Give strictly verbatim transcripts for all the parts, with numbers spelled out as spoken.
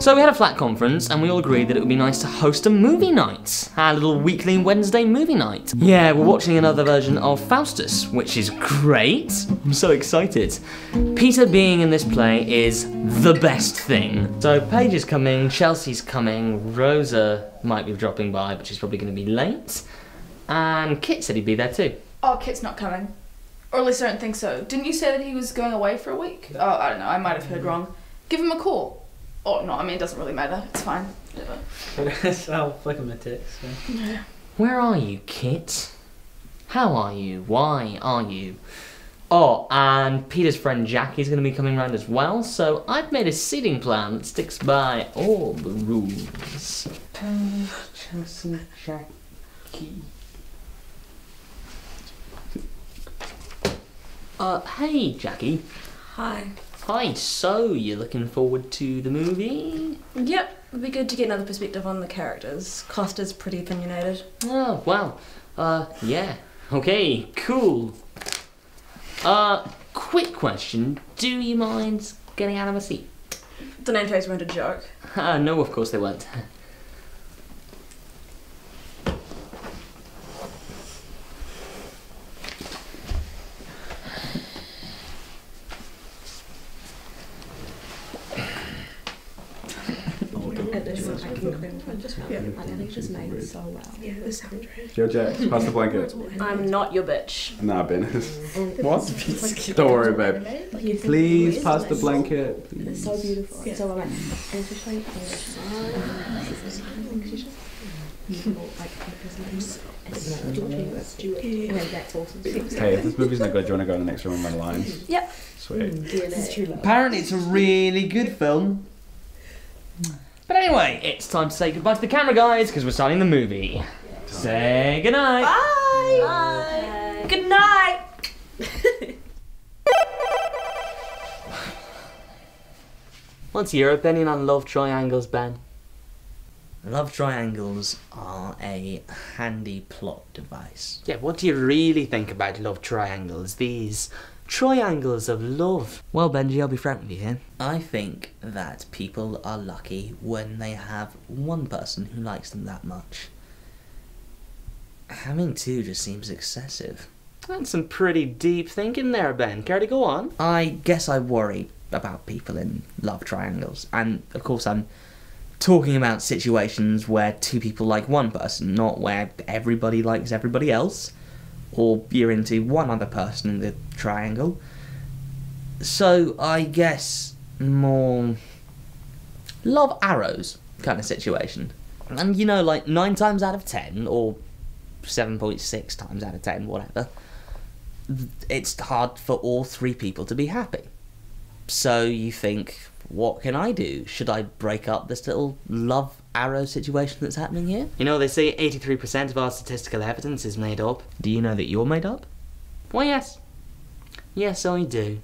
So we had a flat conference and we all agreed that it would be nice to host a movie night. Our little weekly Wednesday movie night. Yeah, we're watching another version of Faustus, which is great. I'm so excited. Peter being in this play is the best thing. So Paige is coming, Chelsea's coming, Rosa might be dropping by, but she's probably going to be late. And Kit said he'd be there too. Oh, Kit's not coming. Or at least I don't think so. Didn't you say that he was going away for a week? Oh, I don't know, I might have heard wrong. Give him a call. Or not, I mean, it doesn't really matter. It's fine. Whatever. I'll flick him a text. So. Yeah. Where are you, Kit? How are you? Why are you? Oh, and Peter's friend Jackie's going to be coming round as well, so I've made a seating plan that sticks by all the rules. Paige, Chelsea, Jaquie. Uh, hey, Jaquie. Hi. Hi, so you're looking forward to the movie? Yep, it'd be good to get another perspective on the characters. Costa's pretty opinionated. Oh, wow. Uh, yeah. Okay, cool. Uh, quick question. Do you mind getting out of a seat? The name tags weren't a joke. Uh, no, of course they weren't. Yeah. I think she's made so well. Yeah, the sound right. Yo, Jax, pass the blanket. I'm not your bitch. Nah, Ben is. What? Don't worry, babe. Like, please pass the blanket. Please. It's so beautiful. Yeah. It's so romantic. And especially in English. Hey, if this movie's not good, do you want to go to the next room on my lines? Yep. Sweet. This is apparently, it's a really good film. But anyway, it's time to say goodbye to the camera, guys, because we're starting the movie. Yeah. Say goodnight. Bye. Bye. Bye. Good night. What's your opinion on love triangles, Ben? Love triangles are a handy plot device. Yeah, what do you really think about love triangles? These triangles of love. Well, Benji, I'll be frank with you here. I think that people are lucky when they have one person who likes them that much. Having two just seems excessive. That's some pretty deep thinking there, Ben. Care to go on? I guess I worry about people in love triangles. And, of course, I'm talking about situations where two people like one person, not where everybody likes everybody else. Or you're into one other person in the triangle. So I guess more love arrows kind of situation. And you know, like nine times out of ten, or seven point six times out of ten, whatever, it's hard for all three people to be happy. So you think, what can I do? Should I break up this little love arrow situation that's happening here? You know, they say eighty-three percent of our statistical evidence is made up. Do you know that you're made up? Well, yes. Yes, I do.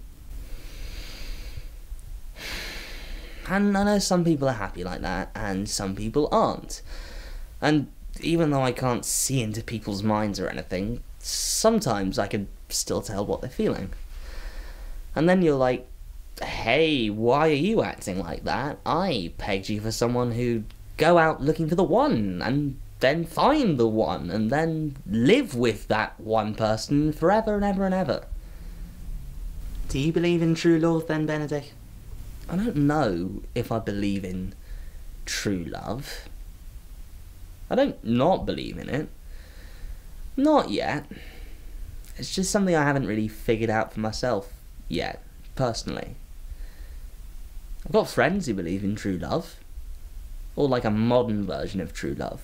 And I know some people are happy like that, and some people aren't. And even though I can't see into people's minds or anything, sometimes I can still tell what they're feeling. And then you're like, hey, why are you acting like that? I pegged you for someone who'd go out looking for the one, and then find the one, and then live with that one person forever and ever and ever. Do you believe in true love then, Benedict? I don't know if I believe in true love. I don't not believe in it. Not yet. It's just something I haven't really figured out for myself yet, personally. I've got friends who believe in true love, or like a modern version of true love.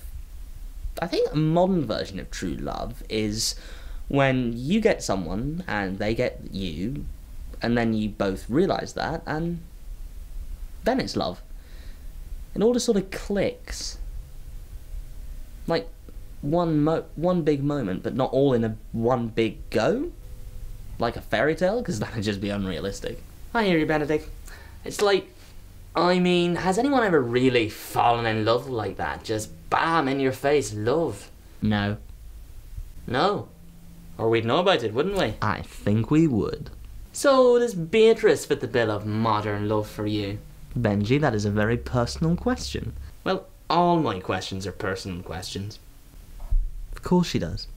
I think a modern version of true love is when you get someone and they get you, and then you both realise that, and then it's love. It all just sort of clicks. Like one mo one big moment, but not all in a one big go. Like a fairy tale, because that would just be unrealistic. I hear you, Benedict. It's like, I mean, has anyone ever really fallen in love like that? Just bam, in your face, love. No. No? Or we'd know about it, wouldn't we? I think we would. So does Beatrice fit the bill of modern love for you? Benji, that is a very personal question. Well, all my questions are personal questions. Of course she does.